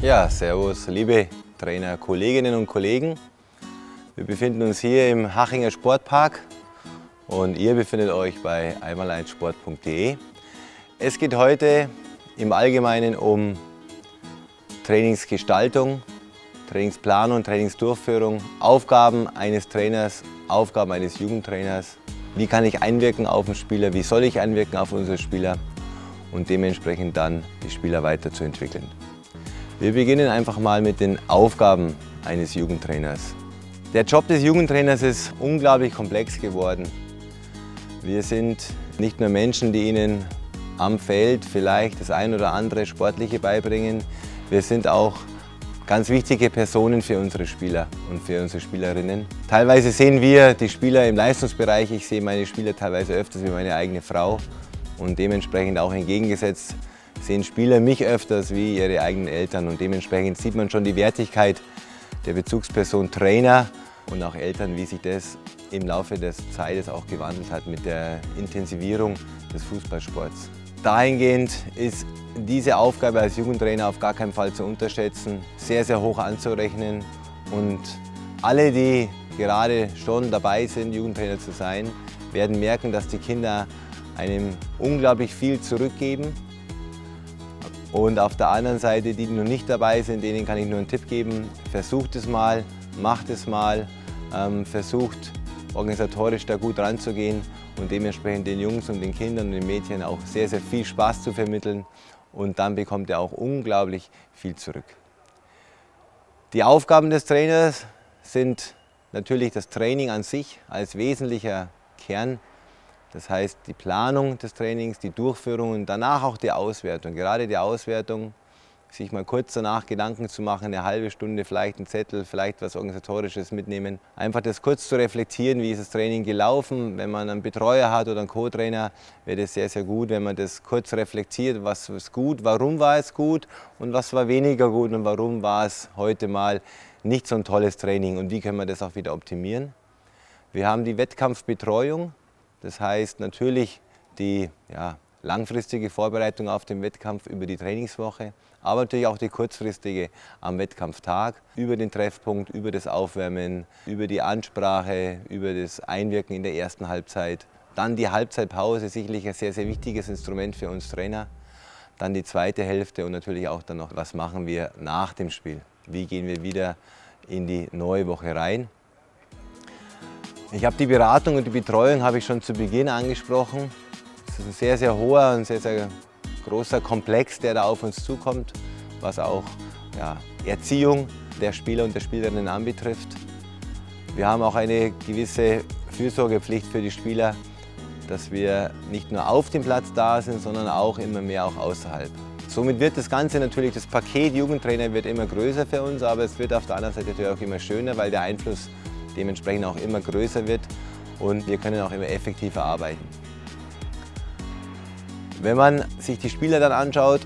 Ja, servus, liebe Trainer, Kolleginnen und Kollegen. Wir befinden uns hier im Hachinger Sportpark und ihr befindet euch bei 1x1sport.de. Es geht heute im Allgemeinen um Trainingsgestaltung, Trainingsplanung, Trainingsdurchführung, Aufgaben eines Trainers, Aufgaben eines Jugendtrainers. Wie kann ich einwirken auf den Spieler? Wie soll ich einwirken auf unsere Spieler? Und dementsprechend dann die Spieler weiterzuentwickeln. Wir beginnen einfach mal mit den Aufgaben eines Jugendtrainers. Der Job des Jugendtrainers ist unglaublich komplex geworden. Wir sind nicht nur Menschen, die ihnen am Feld vielleicht das ein oder andere Sportliche beibringen. Wir sind auch ganz wichtige Personen für unsere Spieler und für unsere Spielerinnen. Teilweise sehen wir die Spieler im Leistungsbereich. Ich sehe meine Spieler teilweise öfters wie meine eigene Frau und dementsprechend auch entgegengesetzt sehen Spieler mich öfters wie ihre eigenen Eltern und dementsprechend sieht man schon die Wertigkeit der Bezugsperson Trainer und auch Eltern, wie sich das im Laufe des Zeites auch gewandelt hat mit der Intensivierung des Fußballsports. Dahingehend ist diese Aufgabe als Jugendtrainer auf gar keinen Fall zu unterschätzen, sehr, sehr hoch anzurechnen und alle, die gerade schon dabei sind, Jugendtrainer zu sein, werden merken, dass die Kinder einem unglaublich viel zurückgeben. Und auf der anderen Seite, die noch nicht dabei sind, denen kann ich nur einen Tipp geben. Versucht es mal, macht es mal, versucht organisatorisch da gut ranzugehen und dementsprechend den Jungs und den Kindern und den Mädchen auch sehr, sehr viel Spaß zu vermitteln. Und dann bekommt er auch unglaublich viel zurück. Die Aufgaben des Trainers sind natürlich das Training an sich als wesentlicher Kern. Das heißt, die Planung des Trainings, die Durchführung und danach auch die Auswertung. Gerade die Auswertung, sich mal kurz danach Gedanken zu machen, eine halbe Stunde, vielleicht einen Zettel, vielleicht was Organisatorisches mitnehmen. Einfach das kurz zu reflektieren, wie ist das Training gelaufen. Wenn man einen Betreuer hat oder einen Co-Trainer, wäre das sehr, sehr gut, wenn man das kurz reflektiert, was ist gut, warum war es gut und was war weniger gut und warum war es heute mal nicht so ein tolles Training und wie können wir das auch wieder optimieren. Wir haben die Wettkampfbetreuung. Das heißt natürlich die langfristige Vorbereitung auf den Wettkampf über die Trainingswoche, aber natürlich auch die kurzfristige am Wettkampftag, über den Treffpunkt, über das Aufwärmen, über die Ansprache, über das Einwirken in der ersten Halbzeit. Dann die Halbzeitpause, sicherlich ein sehr, sehr wichtiges Instrument für uns Trainer. Dann die zweite Hälfte und natürlich auch dann noch, was machen wir nach dem Spiel? Wie gehen wir wieder in die neue Woche rein? Ich habe die Beratung und die Betreuung habe ich schon zu Beginn angesprochen. Es ist ein sehr, sehr hoher und sehr, sehr großer Komplex, der da auf uns zukommt, was auch Erziehung der Spieler und der Spielerinnen anbetrifft. Wir haben auch eine gewisse Fürsorgepflicht für die Spieler, dass wir nicht nur auf dem Platz da sind, sondern auch immer mehr auch außerhalb. Somit wird das Ganze natürlich, das Paket Jugendtrainer wird immer größer für uns, aber es wird auf der anderen Seite natürlich auch immer schöner, weil der Einfluss dementsprechend auch immer größer wird und wir können auch immer effektiver arbeiten. Wenn man sich die Spieler dann anschaut,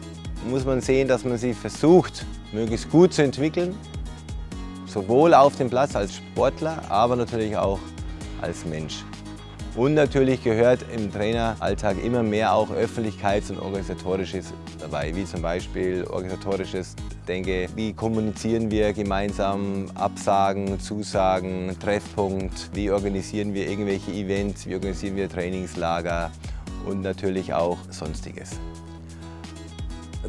muss man sehen, dass man sie versucht, möglichst gut zu entwickeln, sowohl auf dem Platz als Sportler, aber natürlich auch als Mensch. Und natürlich gehört im Traineralltag immer mehr auch Öffentlichkeits- und Organisatorisches dabei, wie zum Beispiel organisatorisches Denken, wie kommunizieren wir gemeinsam, Absagen, Zusagen, Treffpunkt, wie organisieren wir irgendwelche Events, wie organisieren wir Trainingslager und natürlich auch Sonstiges.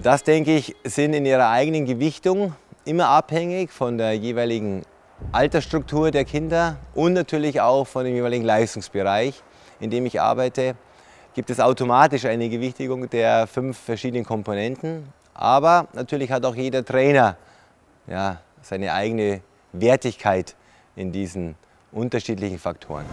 Das, denke ich, sind in ihrer eigenen Gewichtung immer abhängig von der jeweiligen Altersstruktur der Kinder und natürlich auch von dem jeweiligen Leistungsbereich, in dem ich arbeite, gibt es automatisch eine Gewichtigung der 5 verschiedenen Komponenten. Aber natürlich hat auch jeder Trainer seine eigene Wertigkeit in diesen unterschiedlichen Faktoren.